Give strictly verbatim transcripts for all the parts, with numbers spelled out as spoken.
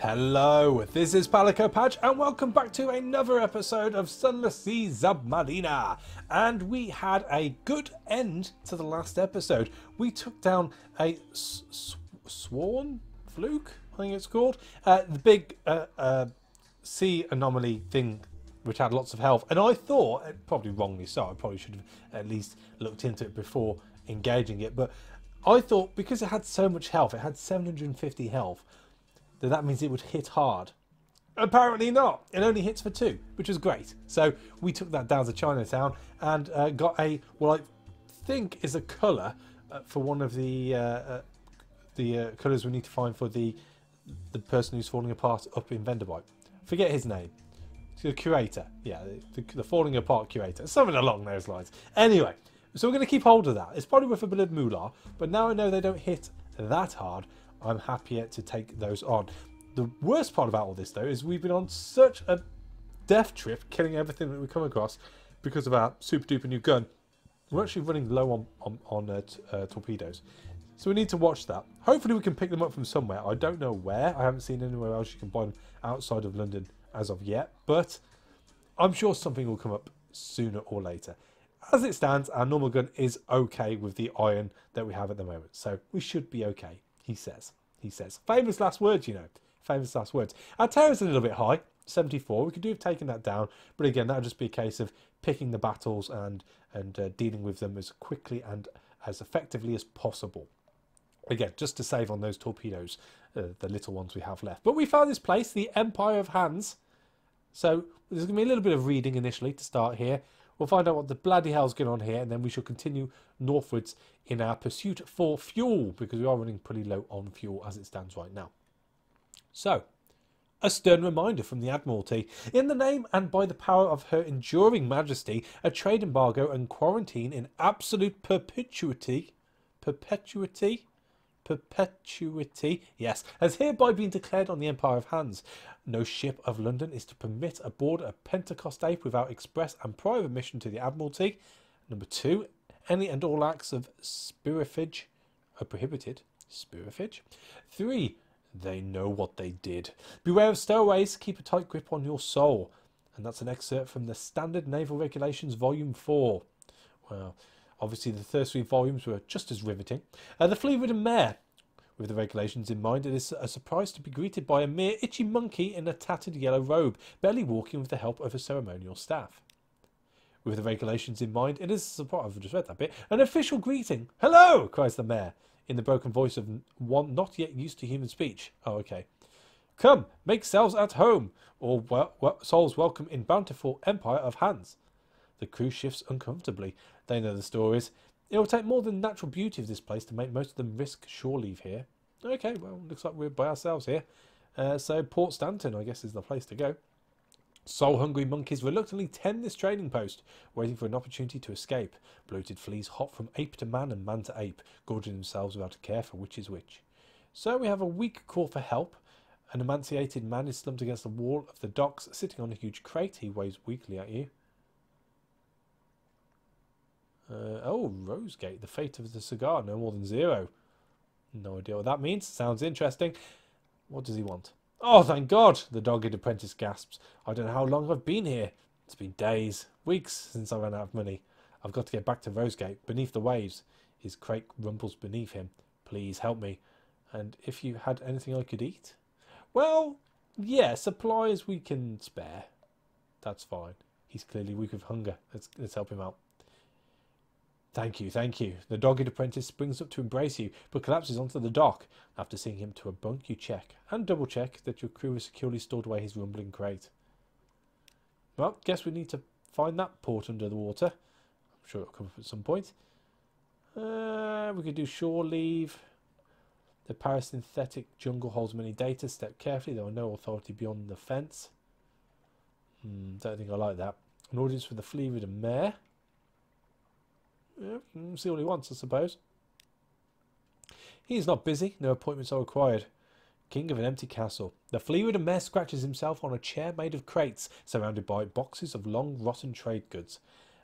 Hello, this is Palico Patch and welcome back to another episode of Sunless Sea Zubmariner. And we had a good end to the last episode. We took down a sw sworn fluke, I think it's called, uh, the big uh, uh, sea anomaly thing which had lots of health. And I thought, probably wrongly so, I probably should have at least looked into it before engaging it. But I thought because it had so much health, it had seven hundred fifty health, then that means it would hit hard. Apparently not. It only hits for two, which is great. So we took that down to Chinatown and uh, got a, well, I think is a colour uh, for one of the uh, uh, the uh, colours we need to find for the the person who's falling apart up in Venderbike. Forget his name. The curator. Yeah, the, the falling apart curator. Something along those lines. Anyway, so we're going to keep hold of that. It's probably worth a bit of moolah, but now I know they don't hit that hard. I'm happier to take those on. The worst part about all this, though, is we've been on such a death trip, killing everything that we come across because of our super-duper new gun. We're actually running low on, on, on uh, uh, torpedoes. So we need to watch that. Hopefully we can pick them up from somewhere. I don't know where. I haven't seen anywhere else you can buy them outside of London as of yet. But I'm sure something will come up sooner or later. As it stands, our normal gun is okay with the iron that we have at the moment. So we should be okay. He says, he says. Famous last words, you know. Famous last words. Our tower's a little bit high, seventy-four. We could do have taken that down. But again, that'll just be a case of picking the battles and, and uh, dealing with them as quickly and as effectively as possible. Again, just to save on those torpedoes, uh, the little ones we have left. But we found this place, the Empire of Hands. So there's going to be a little bit of reading initially to start here. We'll find out what the bloody hell's going on here, and then we shall continue northwards in our pursuit for fuel, because we are running pretty low on fuel as it stands right now. So, a stern reminder from the Admiralty. In the name and by the power of her enduring majesty, a trade embargo and quarantine in absolute perpetuity, perpetuity, perpetuity, yes, has hereby been declared on the Empire of Hands. No ship of London is to permit aboard a Pentecost ape without express and prior admission to the Admiralty. Number two, any and all acts of spirifage are prohibited. Spirifage. Three, they know what they did. Beware of stowaways, keep a tight grip on your soul. And that's an excerpt from the Standard Naval Regulations, Volume four. Well, obviously the first three volumes were just as riveting. Uh, the Fleetwood and Mare. With the regulations in mind, it is a surprise to be greeted by a mere itchy monkey in a tattered yellow robe, barely walking with the help of a ceremonial staff. With the regulations in mind, it is a surprise... I've just read that bit. An official greeting. Hello, cries the mayor, in the broken voice of one not yet used to human speech. Oh, okay. Come, make selves at home, or well, well, souls welcome in bountiful Empire of Hands. The crew shifts uncomfortably. They know the stories. It will take more than the natural beauty of this place to make most of them risk shore leave here. Okay, well, looks like we're by ourselves here. Uh, so Port Stanton, I guess, is the place to go. Soul-hungry monkeys reluctantly tend this trading post, waiting for an opportunity to escape. Bloated fleas hop from ape to man and man to ape, gorging themselves without a care for which is which. So we have a weak call for help. An emaciated man is slumped against the wall of the docks, sitting on a huge crate. He waves weakly at you. Uh, oh, Rosegate, the fate of the cigar, no more than zero. No idea what that means. Sounds interesting. What does he want? Oh, thank God, the dogged apprentice gasps. I don't know how long I've been here. It's been days, weeks since I ran out of money. I've got to get back to Rosegate, beneath the waves. His crate rumbles beneath him. Please help me. And if you had anything I could eat? Well, yeah, supplies we can spare. That's fine. He's clearly weak with hunger. Let's, let's help him out. Thank you, thank you. The dogged apprentice springs up to embrace you, but collapses onto the dock. After seeing him to a bunk, you check and double-check that your crew has securely stored away his rumbling crate. Well, guess we need to find that port under the water. I'm sure it'll come up at some point. Uh, we could do shore leave. The parasynthetic jungle holds many data. Step carefully. There are no authority beyond the fence. Hmm, don't think I like that. An audience with the Fleetwood and Mare. Yeah, see what he wants, I suppose. He is not busy. No appointments are required. King of an empty castle. The Fleetwood and Mare scratches himself on a chair made of crates, surrounded by boxes of long, rotten trade goods.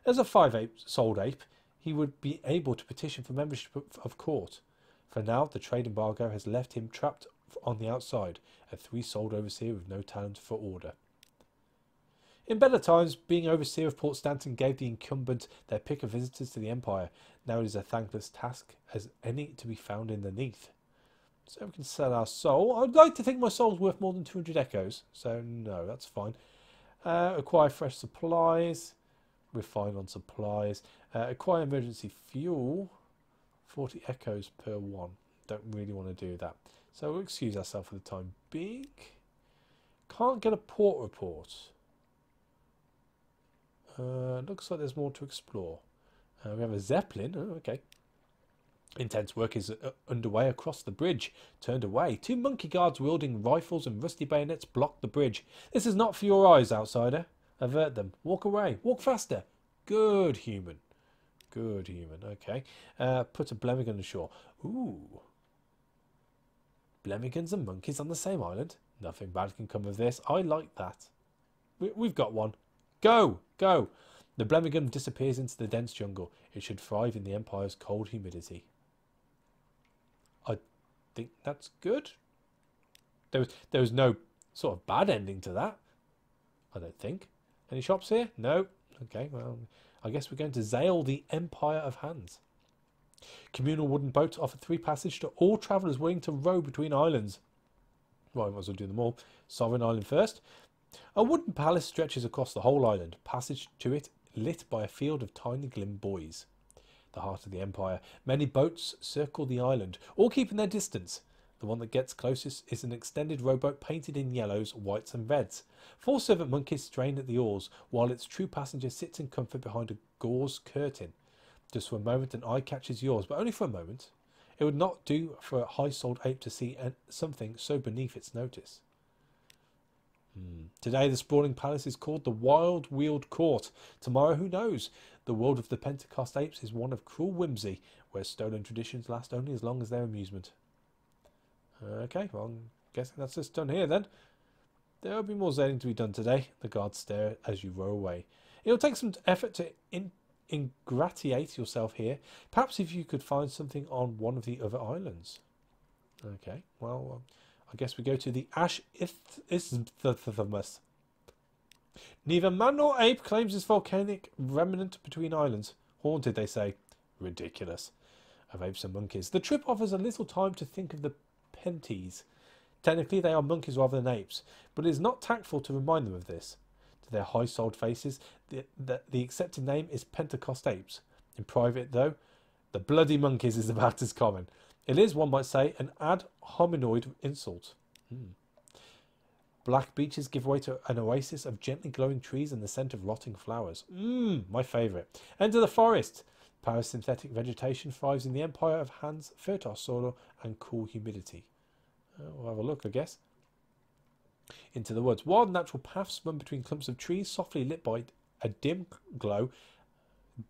As a five-souled ape, he would be able to petition for membership of court. For now, the trade embargo has left him trapped on the outside, and three sold overseer with no talent for order. In better times, being overseer of Port Stanton gave the incumbent their pick of visitors to the Empire. Now it is a thankless task as any to be found in the Neath. So we can sell our soul. I'd like to think my soul's worth more than two hundred echoes, so no, that's fine. Uh, acquire fresh supplies. We're fine on supplies. Uh, acquire emergency fuel. forty echoes per one. Don't really want to do that. So we'll excuse ourselves for the time being. Can't get a port report. Uh, looks like there's more to explore. Uh, we have a Zeppelin. Oh, okay. Intense work is uh, underway across the bridge. Turned away. Two monkey guards wielding rifles and rusty bayonets block the bridge. This is not for your eyes, outsider. Avert them. Walk away. Walk faster. Good human. Good human. Okay. Uh, put a Blemmigan ashore. Ooh. Blemmigans and monkeys on the same island. Nothing bad can come of this. I like that. We, we've got one. Go! Go! The Blemmigan disappears into the dense jungle. It should thrive in the Empire's cold humidity. I think that's good. There was, there was no sort of bad ending to that, I don't think. Any shops here? No. Okay, well, I guess we're going to sail the Empire of Hands. Communal wooden boats offer free passage to all travellers willing to row between islands. Well, we might as well do them all. Sovereign Island first. A wooden palace stretches across the whole island, passage to it lit by a field of tiny glim buoys. The heart of the Empire. Many boats circle the island, all keeping their distance. The one that gets closest is an extended rowboat painted in yellows, whites and reds. Four servant monkeys strain at the oars, while its true passenger sits in comfort behind a gauze curtain. Just for a moment an eye catches yours, but only for a moment. It would not do for a high-souled ape to see something so beneath its notice. Hmm. Today the sprawling palace is called the Wild-Wheeled Court. Tomorrow, who knows? The world of the Pentecost apes is one of cruel whimsy, where stolen traditions last only as long as their amusement. Okay, well, I'm guessing that's just done here then. There will be more sailing to be done today. The guards stare as you row away. It'll take some effort to in ingratiate yourself here. Perhaps if you could find something on one of the other islands. Okay, well... Um, I guess we go to the Ash Isthmus. Neither man nor ape claims this volcanic remnant between islands. Haunted, they say. Ridiculous. Of apes and monkeys. The trip offers a little time to think of the Penties. Technically, they are monkeys rather than apes, but it is not tactful to remind them of this. To their high-souled faces, the, the, the accepted name is Pentecost apes. In private, though, the bloody monkeys is about as common. It is, one might say, an ad hominoid insult. Mm. Black beaches give way to an oasis of gently glowing trees and the scent of rotting flowers. Mmm, my favourite. Enter the forest. Parasynthetic vegetation thrives in the Empire of Hands, fertile soil and cool humidity. Uh, we'll have a look, I guess. Into the woods. Wild natural paths run between clumps of trees, softly lit by a dim glow.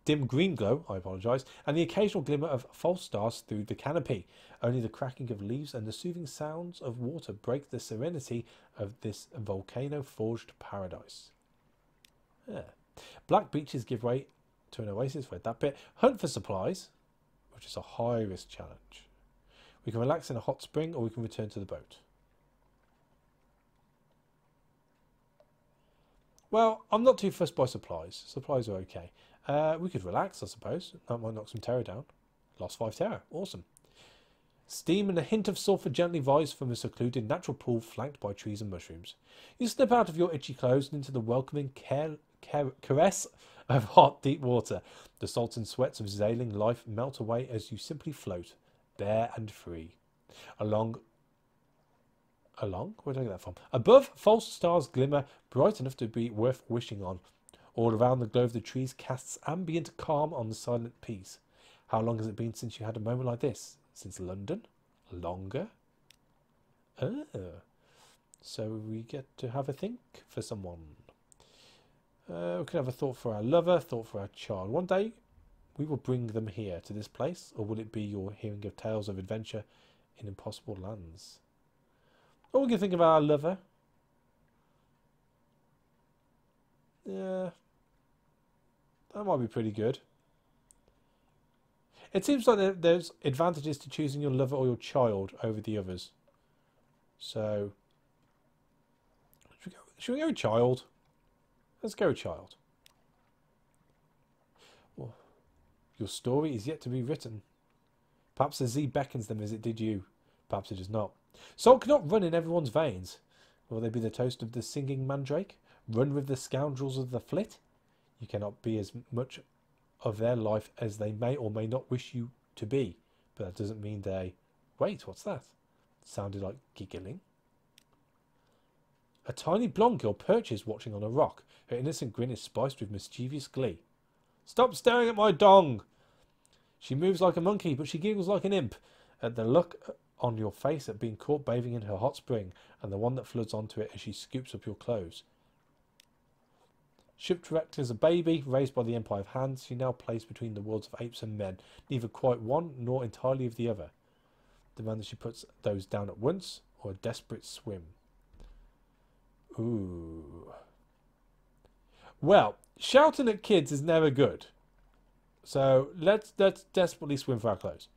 Dim green glow, I apologise, and the occasional glimmer of false stars through the canopy. Only the cracking of leaves and the soothing sounds of water break the serenity of this volcano-forged paradise. Yeah. Black beaches give way to an oasis. Read that bit. Hunt for supplies, which is a high-risk challenge. We can relax in a hot spring, or we can return to the boat. Well, I'm not too fussed by supplies. Supplies are okay. Uh, we could relax, I suppose. That might knock some terror down. Lost five terror. Awesome. Steam and a hint of sulphur gently rise from a secluded natural pool flanked by trees and mushrooms. You slip out of your itchy clothes and into the welcoming care, care, caress of hot, deep water. The salt and sweats of sailing life melt away as you simply float, bare and free. Along... Along? Where did I get that from? Above, false stars glimmer, bright enough to be worth wishing on. All around the glow of the trees casts ambient calm on the silent peace. How long has it been since you had a moment like this? Since London? Longer? Oh. So we get to have a think for someone. Uh, we can have a thought for our lover, thought for our child. One day we will bring them here to this place, or will it be your hearing of tales of adventure in impossible lands? Or we can think of our lover. Yeah. That might be pretty good. It seems like there's advantages to choosing your lover or your child over the others. So, should we go, should we go child? Let's go child. Oh, your story is yet to be written. Perhaps the Z beckons them as it did you. Perhaps it does not. Salt cannot run in everyone's veins. Will they be the toast of the singing mandrake? Run with the scoundrels of the flit? You cannot be as much of their life as they may or may not wish you to be. But that doesn't mean they... Wait, what's that? Sounded like giggling. A tiny blonde girl perches watching on a rock. Her innocent grin is spiced with mischievous glee. Stop staring at my dong! She moves like a monkey, but she giggles like an imp. At the look on your face at being caught bathing in her hot spring, and the one that floods onto it as she scoops up your clothes. Shipwrecked as a baby, raised by the Empire of Hands, she now plays between the worlds of apes and men, neither quite one nor entirely of the other. Demand that she puts those down at once, or a desperate swim. Ooh. Well, shouting at kids is never good. So let's let's desperately swim for our clothes.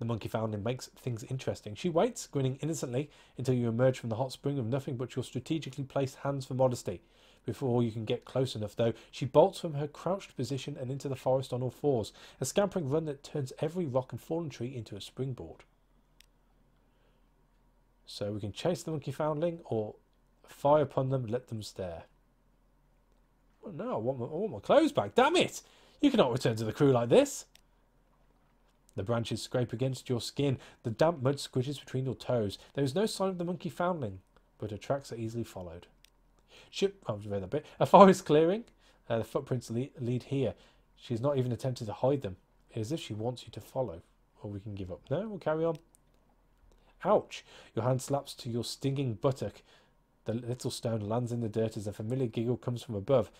The monkey fountain makes things interesting. She waits, grinning innocently, until you emerge from the hot spring with nothing but your strategically placed hands for modesty. Before you can get close enough, though, she bolts from her crouched position and into the forest on all fours, a scampering run that turns every rock and fallen tree into a springboard. So we can chase the monkey foundling or fire upon them and let them stare. Well, no, I want, my, I want my clothes back. Damn it! You cannot return to the crew like this. The branches scrape against your skin. The damp mud squishes between your toes. There is no sign of the monkey foundling, but her tracks are easily followed. Ship, I've read that bit. A forest clearing. Uh, the footprints lead here. She has not even attempted to hide them. It is as if she wants you to follow. Or we can give up. No, we'll carry on. Ouch! Your hand slaps to your stinging buttock. The little stone lands in the dirt as a familiar giggle comes from above.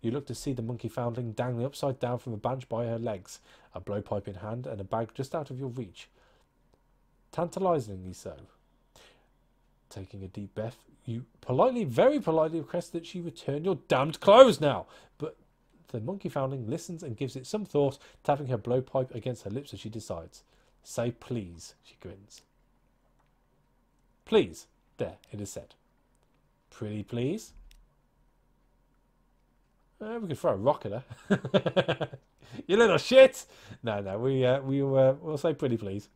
You look to see the monkey foundling dangling upside down from a branch by her legs, a blowpipe in hand and a bag just out of your reach. Tantalizingly so. Taking a deep breath, you politely, very politely request that she return your damned clothes now. But the monkey foundling listens and gives it some thought, tapping her blowpipe against her lips as she decides. Say please, she grins. Please. There, it is said. Pretty please. Uh, we could throw a rock at her. You little shit! No, no, we, uh, we, uh, we'll say pretty please.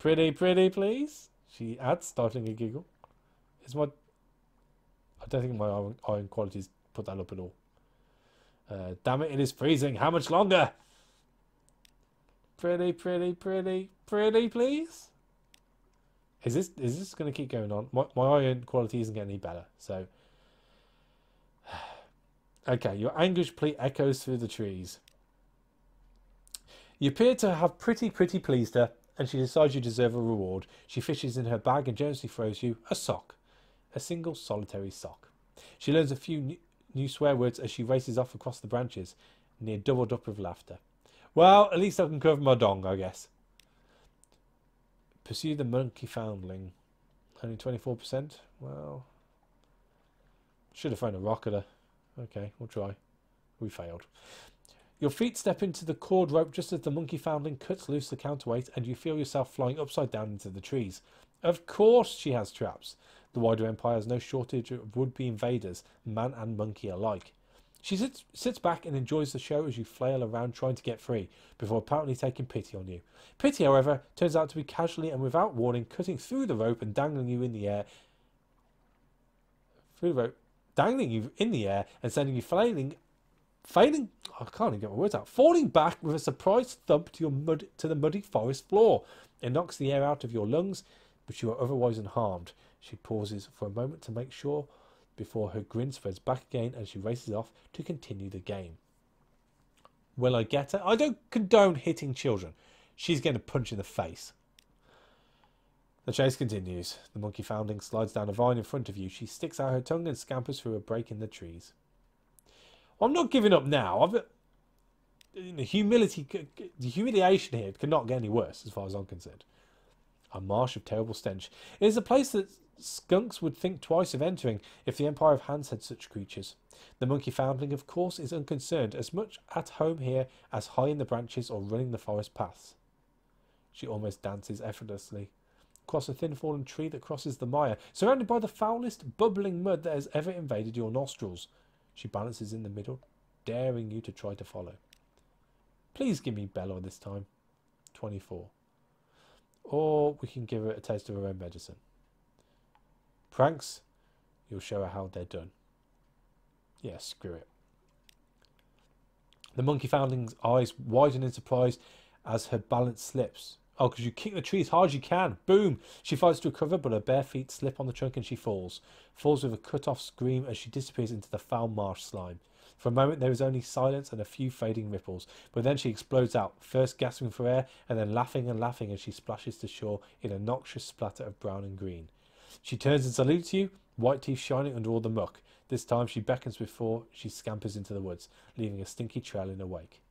Pretty, pretty please. She adds, stifling a giggle. Is my... I don't think my iron, iron qualities put that up at all. Uh, damn it, it is freezing. How much longer? Pretty, pretty, pretty, pretty, please. Is this is this going to keep going on? My, my iron quality isn't getting any better. So, okay, your anguish plea echoes through the trees. You appear to have pretty, pretty pleased her, and she decides you deserve a reward. She fishes in her bag and generously throws you a sock. A single solitary sock. She learns a few new, new swear words as she races off across the branches, near doubled up with laughter. Well, at least I can cover my dong, I guess. Pursue the monkey foundling. Only twenty-four percent? Well, should have thrown a rock at her. Okay, we'll try. We failed. Your feet step into the cord rope just as the monkey foundling cuts loose the counterweight and you feel yourself flying upside down into the trees. Of course she has traps. The wider empire has no shortage of would-be invaders, man and monkey alike. She sits, sits back and enjoys the show as you flail around trying to get free, before apparently taking pity on you. Pity, however, turns out to be casually and without warning cutting through the rope and dangling you in the air. Through the rope, dangling you in the air and sending you flailing, failing. I can't even get my words out. Falling back with a surprised thump to your mud to the muddy forest floor. It knocks the air out of your lungs, but you are otherwise unharmed. She pauses for a moment to make sure, before her grin spreads back again as she races off to continue the game. Will I get her? I don't condone hitting children. She's going to punch in the face. The chase continues. The monkey foundling slides down a vine in front of you. She sticks out her tongue and scampers through a break in the trees. I'm not giving up now. I've, you know, humility, the humiliation here cannot get any worse as far as I'm concerned. A marsh of terrible stench. It is a place that skunks would think twice of entering if the Empire of Hands had such creatures. The monkey foundling, of course, is unconcerned, as much at home here as high in the branches or running the forest paths. She almost dances effortlessly. across a thin fallen tree that crosses the mire, surrounded by the foulest bubbling mud that has ever invaded your nostrils. She balances in the middle, daring you to try to follow. Please give me Bella this time. twenty-four. Or we can give her a taste of her own medicine. Pranks? You'll show her how they're done. Yeah, screw it. The monkey foundling's eyes widen in surprise as her balance slips. Oh, because you kick the tree as hard as you can. Boom! She fights to recover, but her bare feet slip on the trunk and she falls. Falls with a cut-off scream as she disappears into the foul marsh slime. For a moment there is only silence and a few fading ripples, but then she explodes out, first gasping for air and then laughing and laughing as she splashes to shore in a noxious splatter of brown and green. She turns and salutes you, white teeth shining under all the muck. This time she beckons before she scampers into the woods, leaving a stinky trail in her wake.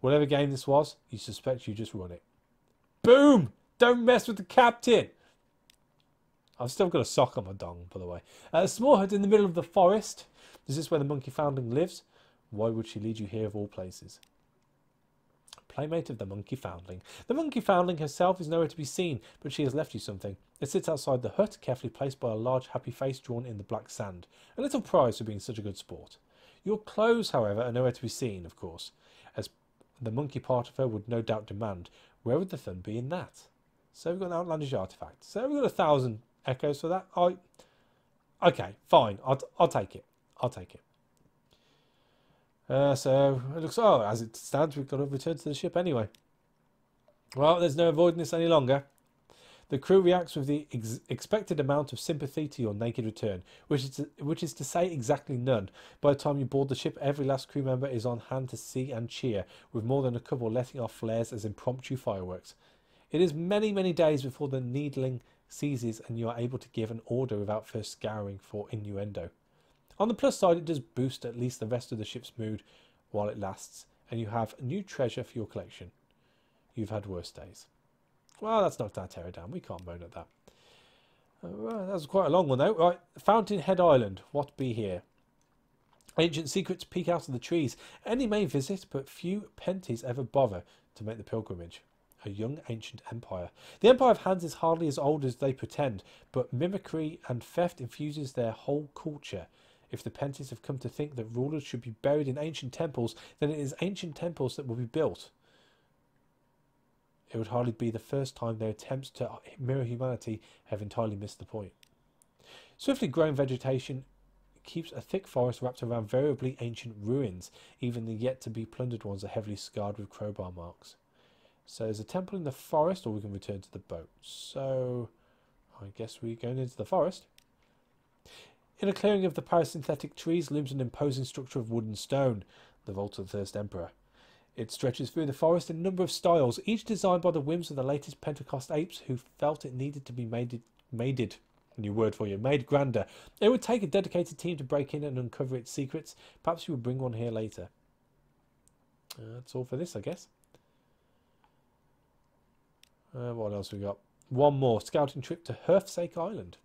Whatever game this was, you suspect you just run it. Boom! Don't mess with the captain! I've still got a sock on my dong, by the way. Uh, a small hut in the middle of the forest. Is this where the monkey foundling lives? Why would she lead you here of all places? Playmate of the monkey foundling. The monkey foundling herself is nowhere to be seen, but she has left you something. It sits outside the hut, carefully placed by a large happy face drawn in the black sand. A little prize for being such a good sport. Your clothes, however, are nowhere to be seen, of course, as the monkey part of her would no doubt demand. Where would the fun be in that? So we've got an outlandish artifact. So we've got a thousand echoes for that. I, okay, fine. I'll, I'll take it. I'll take it. Uh, so it looks. Oh, as it stands, we've got to return to the ship anyway. Well, there's no avoiding this any longer. The crew reacts with the ex expected amount of sympathy to your naked return, which is to, which is to say exactly none. By the time you board the ship, every last crew member is on hand to see and cheer, with more than a couple letting off flares as impromptu fireworks. It is many, many days before the needling ceases and you are able to give an order without first scouring for innuendo. On the plus side, it does boost at least the rest of the ship's mood while it lasts, and you have new treasure for your collection. You've had worse days. Well, that's knocked our terror down. We can't moan at that. Uh, well, that was quite a long one, though. Right, Fountainhead Island. What be here? Ancient secrets peek out of the trees. Any may visit, but few penties ever bother to make the pilgrimage. A young ancient empire. The Empire of Hands is hardly as old as they pretend, but mimicry and theft infuses their whole culture. If the penties have come to think that rulers should be buried in ancient temples, then it is ancient temples that will be built. It would hardly be the first time their attempts to mirror humanity have entirely missed the point. Swiftly growing vegetation keeps a thick forest wrapped around variably ancient ruins. Even the yet-to-be-plundered ones are heavily scarred with crowbar marks. So there's a temple in the forest, or we can return to the boat. So I guess we're going into the forest. In a clearing of the parasynthetic trees looms an imposing structure of wood and stone, the Vault of the Thirst Emperor. It stretches through the forest in a number of styles, each designed by the whims of the latest Pentecost apes who felt it needed to be made, made new word for you, made grander. It would take a dedicated team to break in and uncover its secrets. Perhaps you will bring one here later. Uh, that's all for this, I guess. Uh, what else we got? One more scouting trip to Hearthsake Island.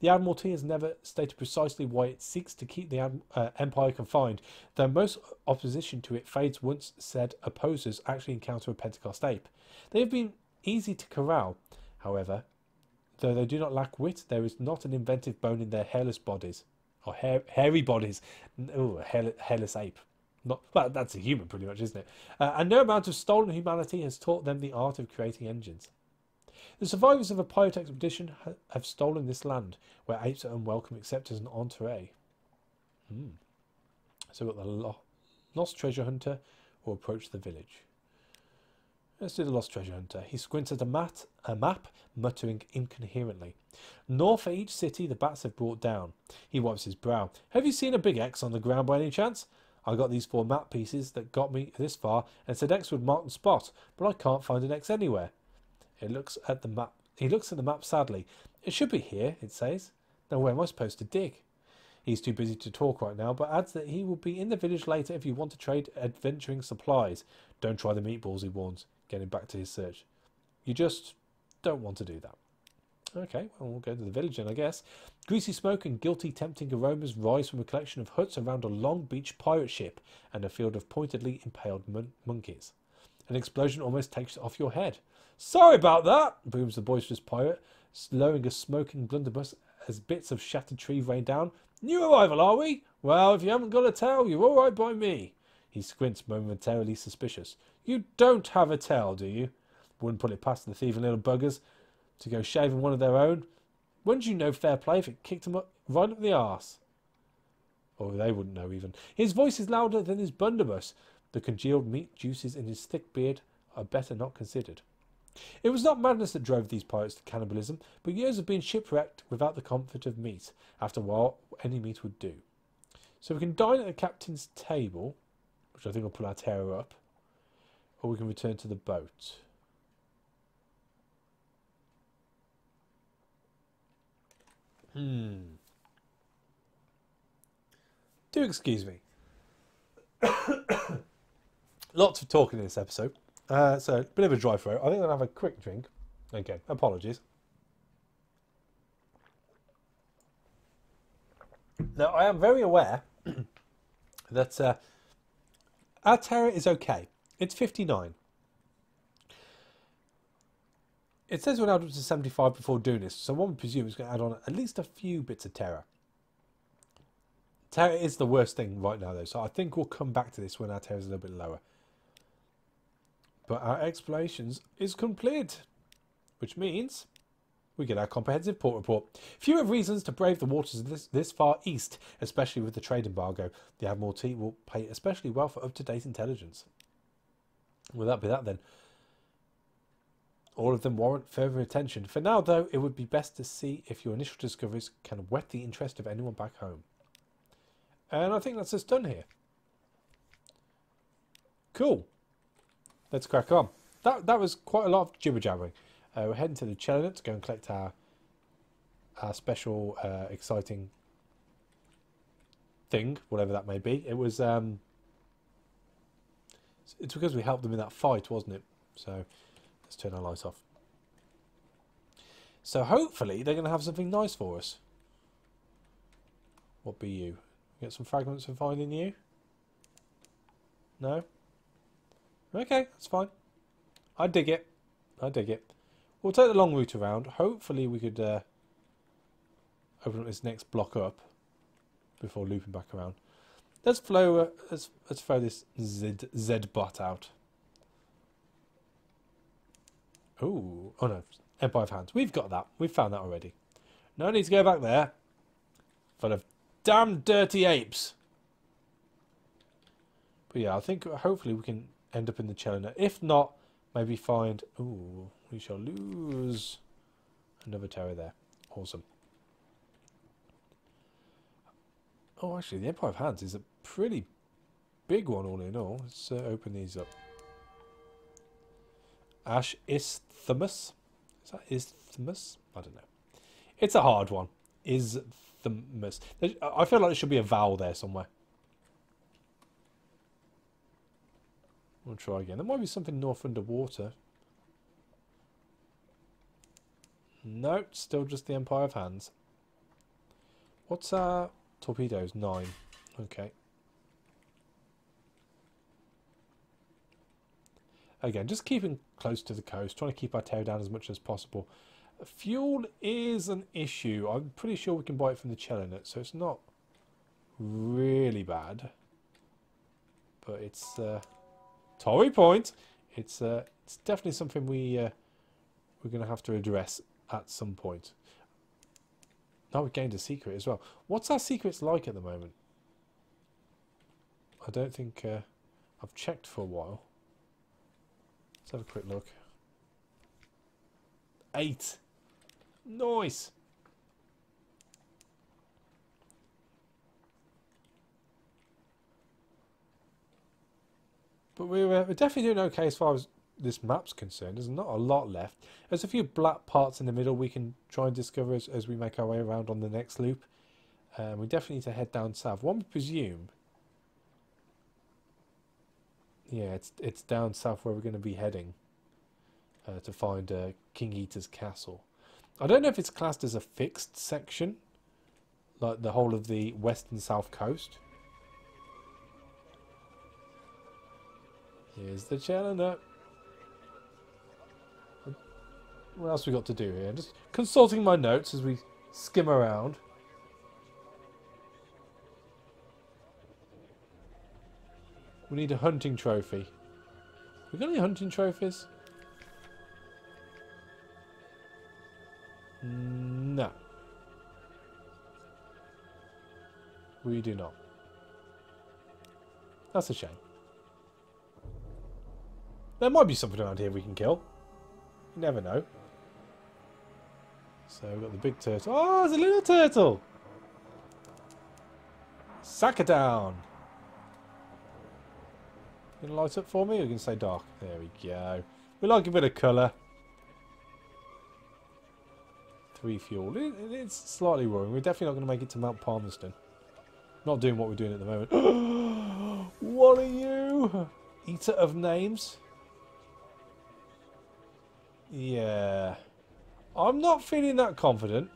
The Admiralty has never stated precisely why it seeks to keep the Ad uh, Empire confined, though most opposition to it fades once said opposers actually encounter a Pentecost ape. They have been easy to corral, however. Though they do not lack wit, there is not an inventive bone in their hairless bodies. Or hair hairy bodies. Ooh, a hair hairless ape. Not, well, that's a human pretty much, isn't it? Uh, and no amount of stolen humanity has taught them the art of creating engines. The survivors of a pirate expedition ha have stolen this land, where apes are unwelcome except as an entrée. Hmm. So we've got the lo Lost Treasure Hunter, or approach the village. Let's do the Lost Treasure Hunter. He squints at a, mat a map, muttering incoherently. North for each city the bats have brought down. He wipes his brow. Have you seen a big X on the ground by any chance? I got these four map pieces that got me this far, and said X would mark the spot, but I can't find an X anywhere. It looks at the map. He looks at the map sadly. It should be here, it says. Now where am I supposed to dig? He's too busy to talk right now, but adds that he will be in the village later if you want to trade adventuring supplies. Don't try the meatballs, he warns, getting back to his search. You just don't want to do that. Okay, well, we'll go to the village then, I guess. Greasy smoke and guilty tempting aromas rise from a collection of huts around a long beach pirate ship and a field of pointedly impaled mon monkeys. An explosion almost takes it off your head. Sorry about that, booms the boisterous pirate, lowering a smoking blunderbuss as bits of shattered tree rain down. New arrival, are we? Well, if you haven't got a tail, you're all right by me. He squints, momentarily suspicious. You don't have a tail, do you? Wouldn't put it past the thieving little buggers to go shaving one of their own. Wouldn't you know fair play if it kicked him up right up the arse? Or they wouldn't know even. His voice is louder than his blunderbuss. The congealed meat juices in his thick beard are better not considered. It was not madness that drove these pirates to cannibalism, but years of being shipwrecked without the comfort of meat. After a while, any meat would do. So we can dine at the captain's table, which I think will pull our terror up, or we can return to the boat. Hmm. Do excuse me. Lots of talking in this episode. Uh, so, a bit of a dry throat. I think I'll have a quick drink. Again, apologies. Now, I am very aware that uh, our terror is okay. It's fifty-nine. It says we're now up to seventy-five before doing this, so one would presume it's going to add on at least a few bits of terror. Terror is the worst thing right now, though, so I think we'll come back to this when our terror is a little bit lower. But our explorations is complete, which means we get our comprehensive port report. Few have reasons to brave the waters this, this far east, especially with the trade embargo. The Admiralty will pay especially well for up-to-date intelligence. Will that be that then? All of them warrant further attention. For now, though, it would be best to see if your initial discoveries can whet the interest of anyone back home. And I think that's us done here. Cool. Let's crack on. That that was quite a lot of jibber-jabbering. Uh, we're heading to the Chelonate to go and collect our, our special, uh, exciting thing, whatever that may be. It was... Um, it's because we helped them in that fight, wasn't it? So, let's turn our lights off. So, hopefully, they're going to have something nice for us. What be you? Get some fragments for finding you? No? Okay, that's fine. I dig it. I dig it. We'll take the long route around. Hopefully we could uh, open up this next block up before looping back around. Let's flow. Uh, let's let's throw this Z Z bot out. Ooh, oh no, Empire of Hands. We've got that. We've found that already. No need to go back there. Full of damn dirty apes. But yeah, I think hopefully we can end up in the Chelonate. If not, maybe find... Ooh, we shall lose another terror there. Awesome. Oh, actually, the Empire of Hands is a pretty big one all in all. Let's uh, open these up. Ash Isthmus. Is that Isthmus? I don't know. It's a hard one. Isthmus. I feel like there should be a vowel there somewhere. We'll try again. There might be something north underwater. Nope, still just the Empire of Hands. What's our torpedoes? Nine. Okay. Again, just keeping close to the coast, trying to keep our tail down as much as possible. Fuel is an issue. I'm pretty sure we can buy it from the Chelonate, so it's not really bad. But it's... Uh, Torrey Point. It's uh, it's definitely something we uh, we're going to have to address at some point. Now we've gained a secret as well. What's our secrets like at the moment? I don't think uh, I've checked for a while. Let's have a quick look. Eight. Nice. But we're, uh, we're definitely doing okay as far as this map's concerned. There's not a lot left. There's a few black parts in the middle we can try and discover as, as we make our way around on the next loop. Um, we definitely need to head down south. One would presume... Yeah, it's, it's down south where we're going to be heading uh, to find uh, King Eater's Castle. I don't know if it's classed as a fixed section, like the whole of the western south coast. Here's the Chelonate. what else we got to do here? Just consulting my notes as we skim around. We need a hunting trophy. We got any hunting trophies? No. We do not. That's a shame. There might be something around here we can kill. You never know. So we've got the big turtle. Oh, there's a little turtle! Sack it down! You gonna light up for me or you can stay dark? There we go. We like a bit of colour. Three fuel. It, it, it's slightly worrying. We're definitely not going to make it to Mount Palmerston. Not doing what we're doing at the moment. What are you? Eater of names? Yeah. I'm not feeling that confident.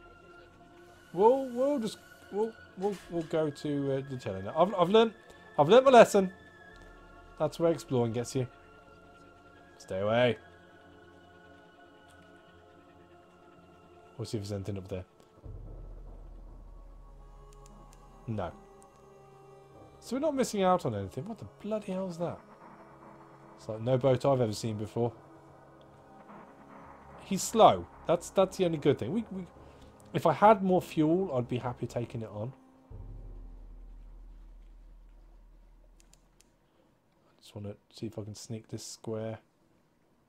We'll we'll just we'll we'll we'll go to uh, the Chelonate. I've I've learnt I've learnt my lesson. That's where exploring gets you. Stay away. We'll see if there's anything up there. No. So we're not missing out on anything. What the bloody hell is that? It's like no boat I've ever seen before. He's slow. That's that's the only good thing. We, we if I had more fuel, I'd be happy taking it on. I just want to see if I can sneak this square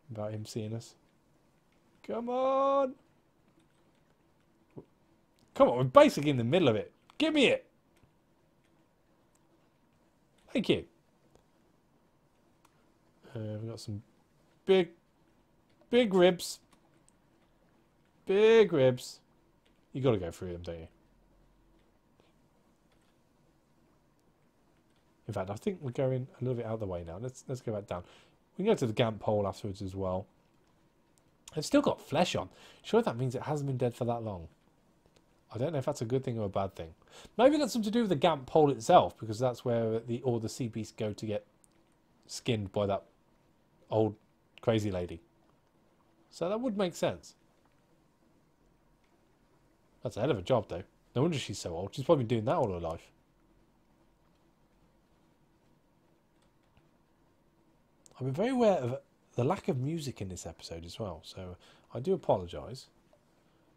without him seeing us. Come on! Come on, we're basically in the middle of it. Give me it! Thank you. Uh, we've got some big, big ribs. Big ribs. You got to go through them, don't you? In fact, I think we're going a little bit out of the way now. Let's let's go back down. We can go to the Gant Pole afterwards as well. It's still got flesh on. Sure, that means it hasn't been dead for that long. I don't know if that's a good thing or a bad thing. Maybe that's something to do with the Gant Pole itself, because that's where the all the sea beasts go to get skinned by that old crazy lady. So that would make sense. That's a hell of a job, though. No wonder she's so old. She's probably been doing that all her life. I've been very aware of the lack of music in this episode as well, so I do apologise.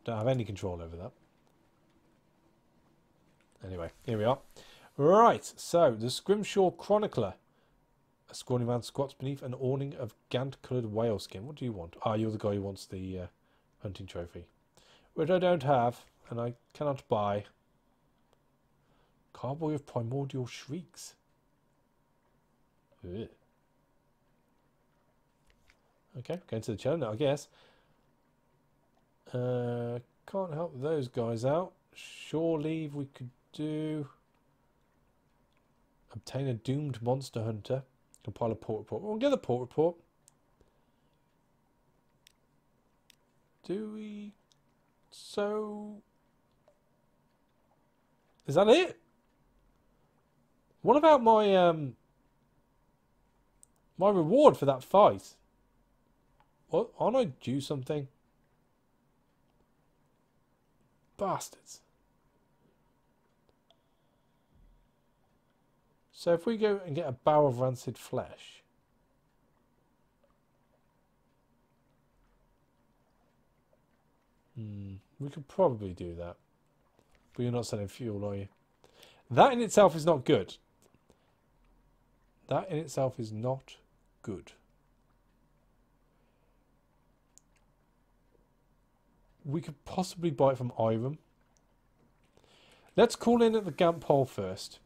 Don't have any control over that. Anyway, here we are. Right, so the Scrimshaw Chronicler. A scrawny man squats beneath an awning of gant-coloured whale skin. What do you want? Ah, you're the guy who wants the uh, hunting trophy. Which I don't have, and I cannot buy. Carboy of primordial shrieks. Ugh. Okay, going to the Chelonate, I guess. Uh, can't help those guys out. Shore leave we could do. Obtain a doomed monster hunter. Compile a port report. We'll get the port report. Do we... So... Is that it? What about my... um? My reward for that fight? What? Aren't I due something? Bastards. So if we go and get a barrel of rancid flesh. Hmm, we could probably do that. But you're not selling fuel, are you? That in itself is not good. That in itself is not good. We could possibly buy it from Irem. Let's call in at the Gant Pole first.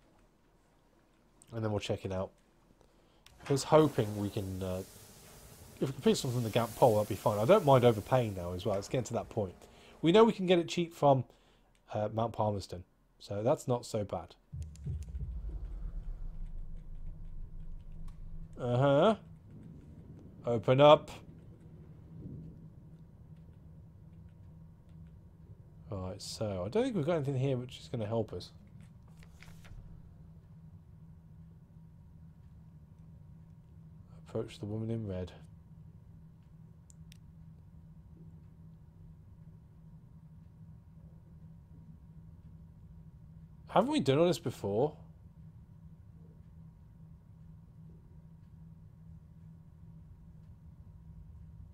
And then we'll check it out. I was hoping we can... Uh, if we can pick something from the Gant Pole, that'd be fine. I don't mind overpaying now as well. It's getting to that point. We know we can get it cheap from uh, Mount Palmerston. So that's not so bad. Uh-huh. Open up. Alright, so I don't think we've got anything here which is going to help us. Approach the woman in red. Haven't we done all this before?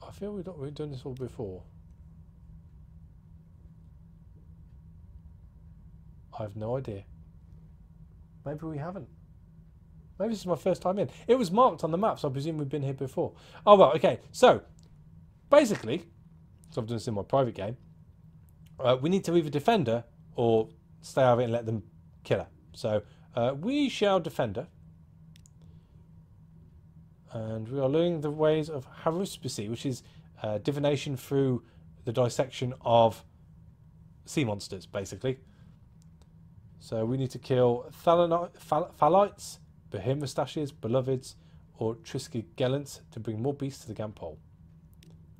I feel we've, not, we've done this all before. I have no idea. Maybe we haven't. Maybe this is my first time in. It was marked on the map, so I presume we've been here before. Oh, well, okay. So, basically, so I've done this in my private game, uh, we need to either defend her or stay out of it and let them kill her. So, uh, we shall defend her. And we are learning the ways of Haruspicy, which is uh, divination through the dissection of sea monsters, basically. So we need to kill Phalites, Behirmustaches, Beloveds, or Triskigellants to bring more beasts to the Gant Pole.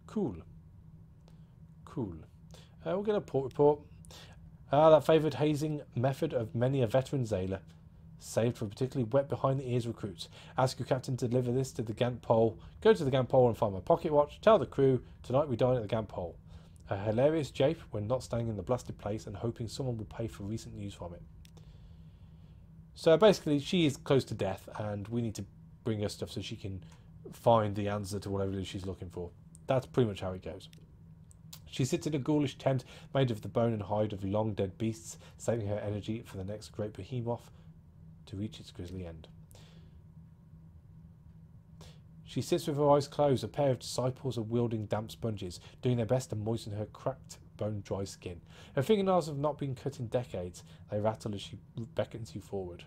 Cool. Cool. Uh, we'll get a port report. Ah, that favoured hazing method of many a veteran sailor, saved for particularly wet behind the ears recruits. Ask your captain to deliver this to the Gant Pole. Go to the Gant Pole and find my pocket watch. Tell the crew, tonight we dine at the Gant Pole. A hilarious jape when not staying in the blasted place and hoping someone will pay for recent news from it. So basically she is close to death and we need to bring her stuff so she can find the answer to whatever it is she's looking for. That's pretty much how it goes. She sits in a ghoulish tent made of the bone and hide of long dead beasts, saving her energy for the next great behemoth to reach its grisly end. She sits with her eyes closed. A pair of disciples are wielding damp sponges, doing their best to moisten her cracked, bone-dry skin. Her fingernails have not been cut in decades. They rattle as she beckons you forward.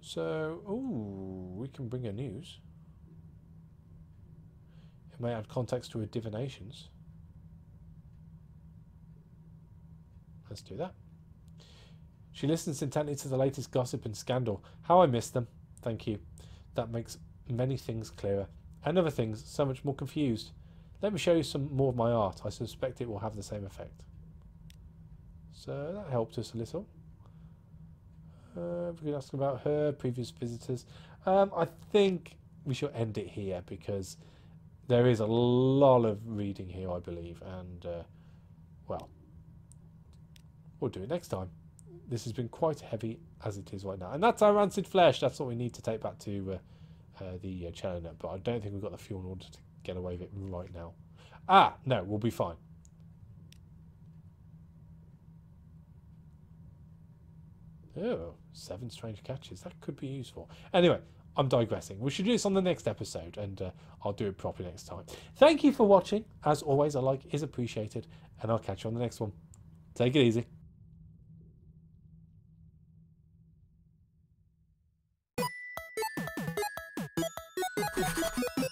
So, ooh, we can bring her news. It may add context to her divinations. Let's do that. She listens intently to the latest gossip and scandal. How I miss them. Thank you. That makes many things clearer, and other things so much more confused. Let me show you some more of my art. I suspect it will have the same effect. So that helped us a little. Uh, we could ask about her, previous visitors. Um, I think we should end it here because there is a lot of reading here, I believe, and, uh, well, we'll do it next time. This has been quite heavy as it is right now. And that's our rancid flesh. That's what we need to take back to uh, uh, the uh, Chelonate. But I don't think we've got the fuel in order to get away with it right now. Ah, no, we'll be fine. Oh, seven strange catches. That could be useful. Anyway, I'm digressing. We should do this on the next episode, and uh, I'll do it properly next time. Thank you for watching. As always, a like is appreciated, and I'll catch you on the next one. Take it easy. Thank you.